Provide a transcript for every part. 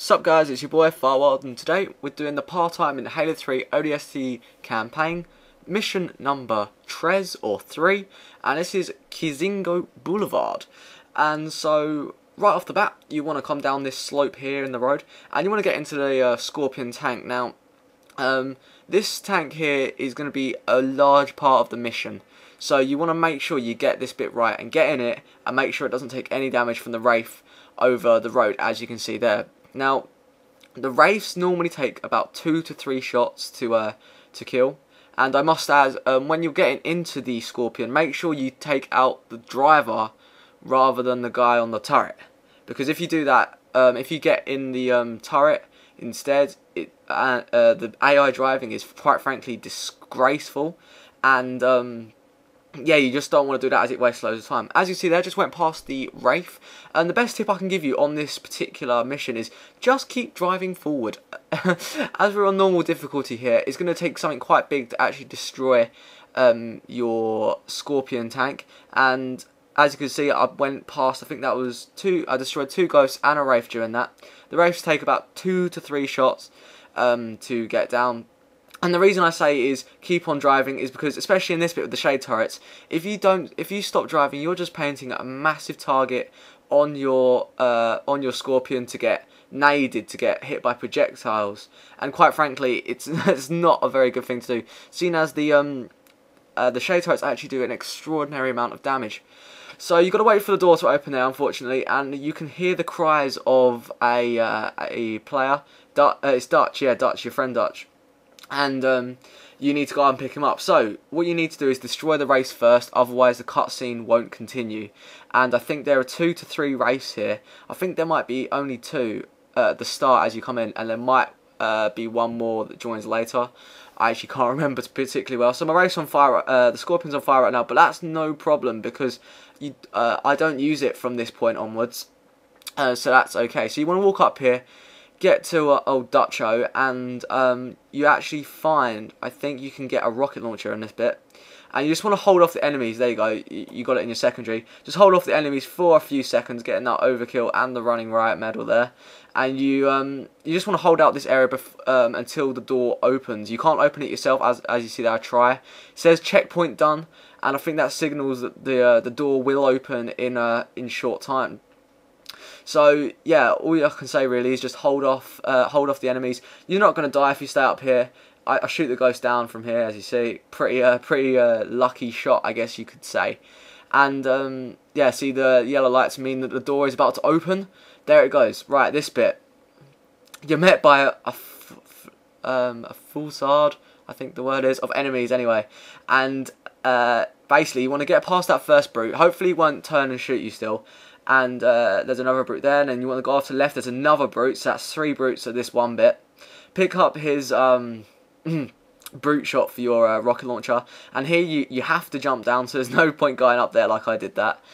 Sup guys, it's your boy Firewild, and today we're doing the Par Time in Halo 3 ODST campaign, mission number 3, and this is Kizingo Boulevard. And so, right off the bat, you want to come down this slope here in the road, and you want to get into the Scorpion tank. Now, this tank here is going to be a large part of the mission. So you want to make sure you get this bit right and get in it and make sure it doesn't take any damage from the Wraith over the road, as you can see there. Now, the Wraiths normally take about 2 to 3 shots to kill. And I must add, when you're getting into the Scorpion, make sure you take out the driver rather than the guy on the turret. Because if you do that, if you get in the turret instead, the AI driving is quite frankly disgraceful. And yeah, you just don't want to do that as it wastes loads of time. As you see there, just went past the Wraith. And the best tip I can give you on this particular mission is just keep driving forward. As we're on normal difficulty here, it's going to take something quite big to actually destroy your Scorpion tank. And as you can see, I went past, I think that was 2, I destroyed 2 Ghosts and a Wraith during that. The Wraiths take about 2 to 3 shots to get down. And the reason I say is keep on driving is because, especially in this bit with the shade turrets, if you stop driving, you're just painting a massive target on your Scorpion to get naded, to get hit by projectiles. And quite frankly, it's not a very good thing to do, seeing as the shade turrets actually do an extraordinary amount of damage. So you've got to wait for the door to open there, unfortunately, and you can hear the cries of a player. It's Dutch, yeah, Dutch, your friend Dutch. And you need to go out and pick him up. So what you need to do is destroy the race first, otherwise the cutscene won't continue. And I think there are 2 to 3 races here. I think there might be only 2 at the start as you come in, and there might be one more that joins later. I actually can't remember particularly well. So my race on fire, the Scorpion's on fire right now, but that's no problem because you, I don't use it from this point onwards. So that's okay. So you want to walk up here, get to old Dutcho, and you actually find, I think you can get a rocket launcher in this bit, and you just want to hold off the enemies. There you go, you got it in your secondary. Just hold off the enemies for a few seconds, getting that overkill and the running riot medal there, and you just want to hold out this area until the door opens. You can't open it yourself, as you see there. I try, it says checkpoint done, and I think that signals that the door will open in short time. So yeah, all I can say really is just hold off the enemies. You're not going to die if you stay up here. I shoot the Ghost down from here, as you see. Pretty lucky shot, I guess you could say. And yeah, see the yellow lights mean that the door is about to open. There it goes. Right, this bit. You're met by a fusillade, I think the word is, of enemies anyway. And basically, you want to get past that first brute. Hopefully, it won't turn and shoot you still. And there's another brute there, and then you want to go off to the left. There's another brute, so that's 3 brutes at this one bit. Pick up his brute shot for your rocket launcher, and here you have to jump down, so there's no point going up there like I did that.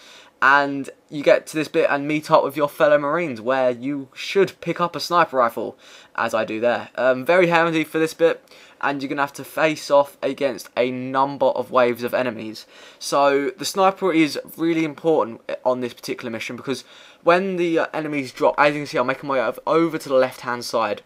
And you get to this bit and meet up with your fellow Marines, where you should pick up a sniper rifle, as I do there. Very handy for this bit, and you're going to have to face off against a number of waves of enemies. So the sniper is really important on this particular mission, because when the enemies drop, as you can see, I'm making my way over to the left-hand side.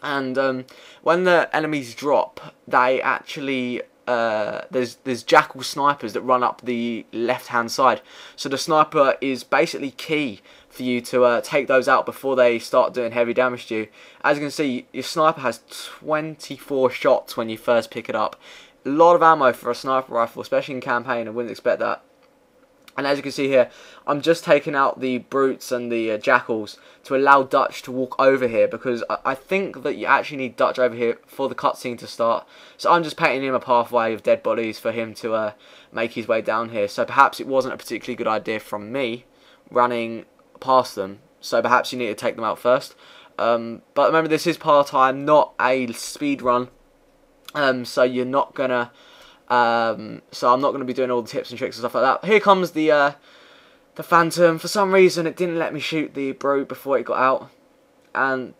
And when the enemies drop, they actually... there's jackal snipers that run up the left-hand side. So the sniper is basically key for you to take those out before they start doing heavy damage to you. As you can see, your sniper has 24 shots when you first pick it up. A lot of ammo for a sniper rifle, especially in campaign. I wouldn't expect that. And as you can see here, I'm just taking out the brutes and the jackals to allow Dutch to walk over here, because I think that you actually need Dutch over here for the cutscene to start. So I'm just painting him a pathway of dead bodies for him to make his way down here. So perhaps it wasn't a particularly good idea from me running past them. So perhaps you need to take them out first. But remember, this is Par Time, not a speed run. So you're not going to... so I'm not going to be doing all the tips and tricks and stuff like that. Here comes the Phantom. For some reason, it didn't let me shoot the brute before it got out, and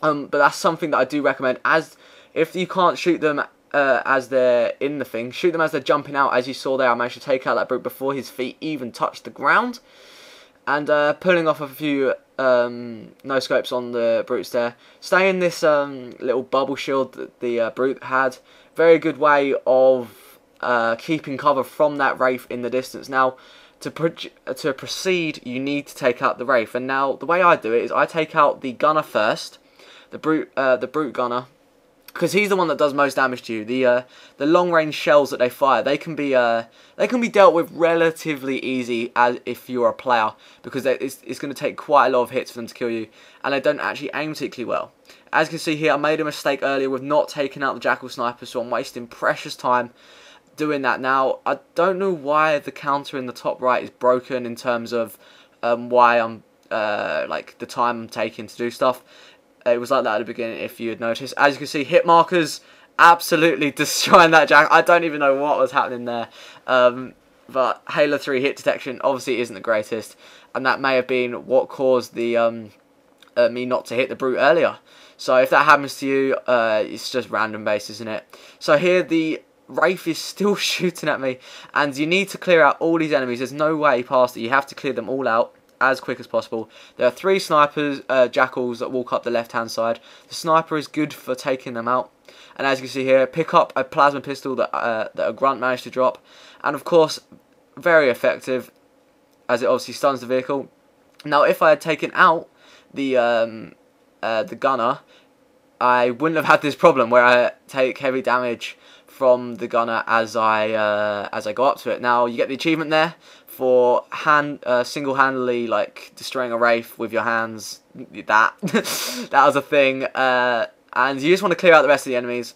but that's something that I do recommend. As if you can't shoot them as they're in the thing, shoot them as they're jumping out. As you saw there, I managed to take out that brute before his feet even touched the ground, and pulling off a few no scopes on the brutes there. Stay in this little bubble shield that the brute had. Very good way of keeping cover from that Wraith in the distance. Now, to proceed, you need to take out the Wraith. And now, the way I do it is I take out the gunner first, the brute gunner, because he's the one that does most damage to you. The long range shells that they fire, they can be dealt with relatively easy as if you're a player, because it's going to take quite a lot of hits for them to kill you, and they don't actually aim particularly well. As you can see here, I made a mistake earlier with not taking out the jackal sniper, so I'm wasting precious time doing that now. I don't know why the counter in the top right is broken in terms of why I'm like the time I'm taking to do stuff. It was like that at the beginning, if you had noticed. As you can see, hit markers absolutely destroying that jack. I don't even know what was happening there. But Halo 3 hit detection obviously isn't the greatest, and that may have been what caused the me not to hit the brute earlier. So if that happens to you, it's just random base, isn't it? So here the Wraith is still shooting at me, and you need to clear out all these enemies. There's no way past it. You have to clear them all out as quick as possible. There are three snipers, jackals that walk up the left hand side. The sniper is good for taking them out, and as you can see here, pick up a plasma pistol that a grunt managed to drop, and of course very effective, as it obviously stuns the vehicle. Now if I had taken out the gunner, I wouldn't have had this problem where I take heavy damage from the gunner as I go up to it. Now you get the achievement there for single-handedly like destroying a Wraith with your hands. That was a thing, and you just want to clear out the rest of the enemies.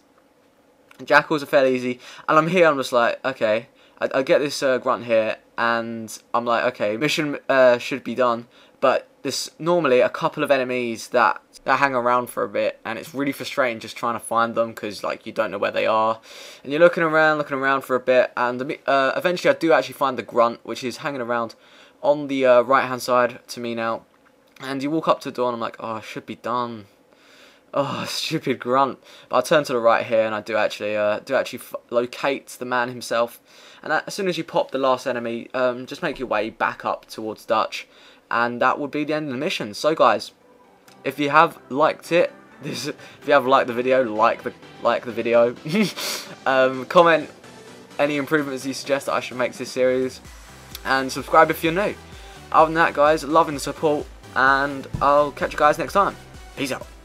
Jackals are fairly easy, and I'm here. I'm just like, okay, I get this grunt here, and I'm like, okay, mission should be done. But there's normally a couple of enemies that hang around for a bit, and it's really frustrating just trying to find them, because like you don't know where they are, and you're looking around for a bit, and eventually I do actually find the grunt, which is hanging around on the right hand side to me now. And you walk up to the door, and I'm like, oh, I should be done. Oh, stupid grunt. But I turn to the right here, and I do actually locate the man himself. And as soon as you pop the last enemy, just make your way back up towards Dutch, and that would be the end of the mission. So guys, if you have liked it, if you have liked the video, like the video. Comment any improvements you suggest that I should make to this series, and subscribe if you're new. Other than that, guys, loving the support, and I'll catch you guys next time. Peace out.